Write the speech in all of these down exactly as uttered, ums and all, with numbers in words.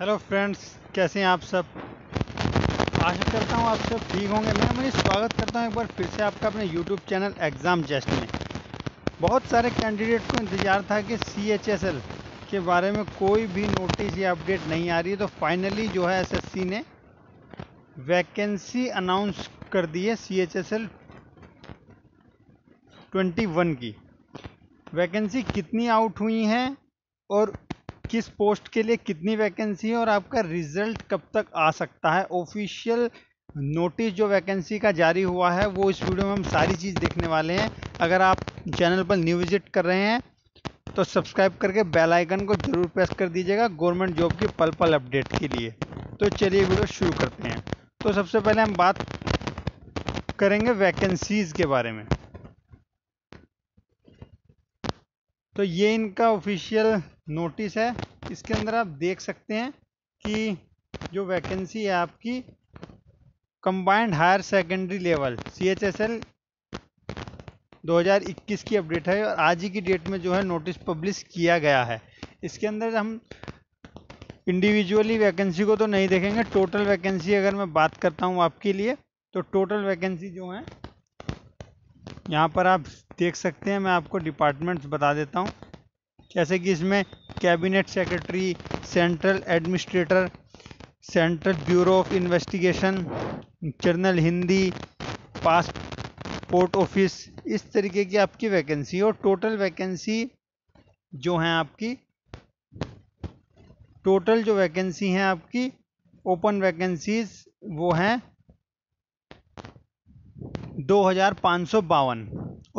Hello friends, कैसे हैं आप सब। आशा करता हूं आप सब ठीक होंगे। मैं मनीष स्वागत करता हूं एक बार फिर से आपका अपने यूट्यूब चैनल एग्ज़ाम जेस्ट में। बहुत सारे कैंडिडेट को इंतज़ार था कि सीएचएसएल के बारे में कोई भी नोटिस या अपडेट नहीं आ रही है, तो फाइनली जो है एसएससी ने वैकेंसी अनाउंस कर दी है सीएचएसएल इक्कीस की। वैकेंसी कितनी आउट हुई हैं और किस पोस्ट के लिए कितनी वैकेंसी है और आपका रिजल्ट कब तक आ सकता है, ऑफिशियल नोटिस जो वैकेंसी का जारी हुआ है वो इस वीडियो में हम सारी चीज़ देखने वाले हैं। अगर आप चैनल पर न्यू विजिट कर रहे हैं तो सब्सक्राइब करके बेल आइकन को ज़रूर प्रेस कर दीजिएगा गवर्नमेंट जॉब की पल पल अपडेट के लिए। तो चलिए वीडियो शुरू करते हैं। तो सबसे पहले हम बात करेंगे वैकेंसीज़ के बारे में। तो ये इनका ऑफिशियल नोटिस है, इसके अंदर आप देख सकते हैं कि जो वैकेंसी है आपकी combined higher secondary level CHSL दो हज़ार इक्कीस की अपडेट है और आज ही की डेट में जो है नोटिस पब्लिश किया गया है। इसके अंदर हम इंडिविजुअली वैकेंसी को तो नहीं देखेंगे। टोटल वैकेंसी अगर मैं बात करता हूं आपके लिए तो टोटल वैकेंसी जो है यहाँ पर आप देख सकते हैं। मैं आपको डिपार्टमेंट्स बता देता हूँ, जैसे कि इसमें cabinet secretary, central administrator, central bureau of investigation, journal Hindi, passport office, इस तरीके की आपकी वैकेंसी। और टोटल वैकेंसी जो हैं आपकी टोटल जो वैकेंसी हैं आपकी ओपन वैकेंसीज वो हैं दो हज़ार पाँच सौ बावन।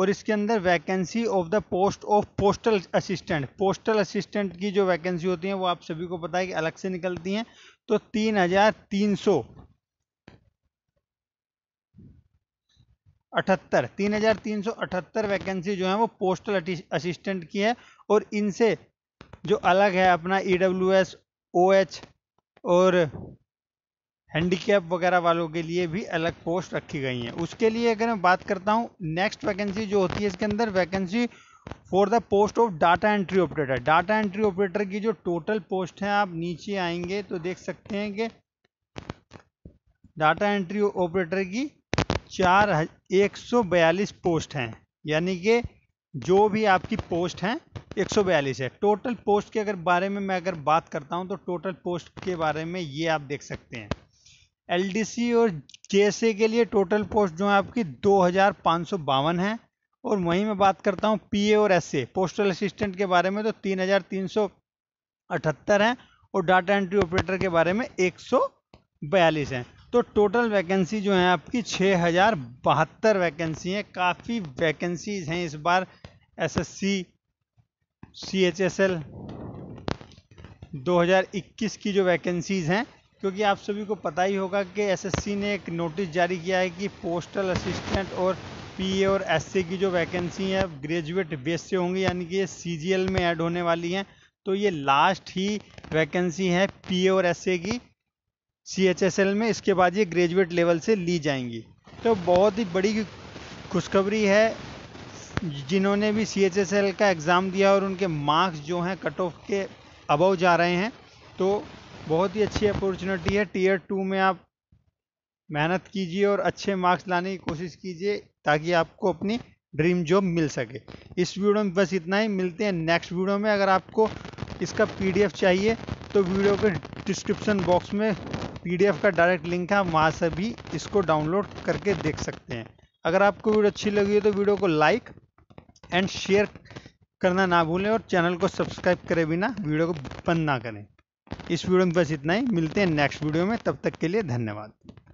और इसके अंदर vacancy of the post of postal assistant, postal assistant की जो वैकेंसी होती हैं वो आप सभी को पता है कि अलग से निकलती हैं। तो तीन हज़ार तीन सौ अठहत्तर तीन हज़ार तीन सौ अठहत्तर वैकेंसी जो है वो पोस्टल असिस्टेंट की है। और इनसे जो अलग है अपना ईडब्ल्यूएस, ओएच और हैंडीकैप वगैरह वालों के लिए भी अलग पोस्ट रखी गई हैं। उसके लिए अगर मैं बात करता हूँ, नेक्स्ट वैकेंसी जो होती है इसके अंदर vacancy for the post of data entry operator. Data entry operator की जो टोटल पोस्ट है आप नीचे आएंगे तो देख सकते हैं कि डाटा एंट्री ऑपरेटर की चार एक सौ बयालीस पोस्ट हैं, यानी कि जो भी आपकी पोस्ट हैं एक सौ बयालीस है। टोटल पोस्ट के अगर बारे में मैं अगर बात करता हूँ तो टोटल पोस्ट के बारे में ये आप देख सकते हैं। एलडीसी और जेएसए के लिए टोटल पोस्ट जो है आपकी दो हज़ार पाँच सौ बावन है। और वहीं मैं बात करता हूँ पीए और एसए पोस्टल असिस्टेंट के बारे में तो तीन हज़ार तीन सौ अठहत्तर हैं और डाटा एंट्री ऑपरेटर के बारे में एक सौ बयालीस हैं। तो टोटल वैकेंसी जो है आपकी छः हज़ार बहत्तर वैकेंसी हैं। काफ़ी वैकेंसीज हैं इस बार एसएससी सीएचएसएल दो हज़ार इक्कीस की जो वैकेंसीज़ हैं, क्योंकि आप सभी को पता ही होगा कि एसएससी ने एक नोटिस जारी किया है कि पोस्टल असिस्टेंट और पीए और एसए की जो वैकेंसी है ग्रेजुएट बेस से होंगी, यानी कि ये सीजीएल में ऐड होने वाली हैं। तो ये लास्ट ही वैकेंसी है पीए और एसए की सीएचएसएल में, इसके बाद ये ग्रेजुएट लेवल से ली जाएंगी। तो बहुत ही बड़ी खुशखबरी है जिन्होंने भी सीएचएसएल का एग्ज़ाम दिया और उनके मार्क्स जो हैं कट ऑफ के अबव जा रहे हैं, तो बहुत ही अच्छी अपॉर्चुनिटी है। टीयर टू में आप मेहनत कीजिए और अच्छे मार्क्स लाने की कोशिश कीजिए ताकि आपको अपनी ड्रीम जॉब मिल सके। इस वीडियो में बस इतना ही, मिलते हैं नेक्स्ट वीडियो में। अगर आपको इसका पीडीएफ चाहिए तो वीडियो के डिस्क्रिप्शन बॉक्स में पीडीएफ का डायरेक्ट लिंक है, वहाँ से भी इसको डाउनलोड करके देख सकते हैं। अगर आपको वीडियो अच्छी लगी है तो वीडियो को लाइक एंड शेयर करना ना भूलें और चैनल को सब्सक्राइब करे बिना वीडियो को बंद ना करें। इस वीडियो में बस इतना ही, मिलते हैं नेक्स्ट वीडियो में। तब तक के लिए धन्यवाद।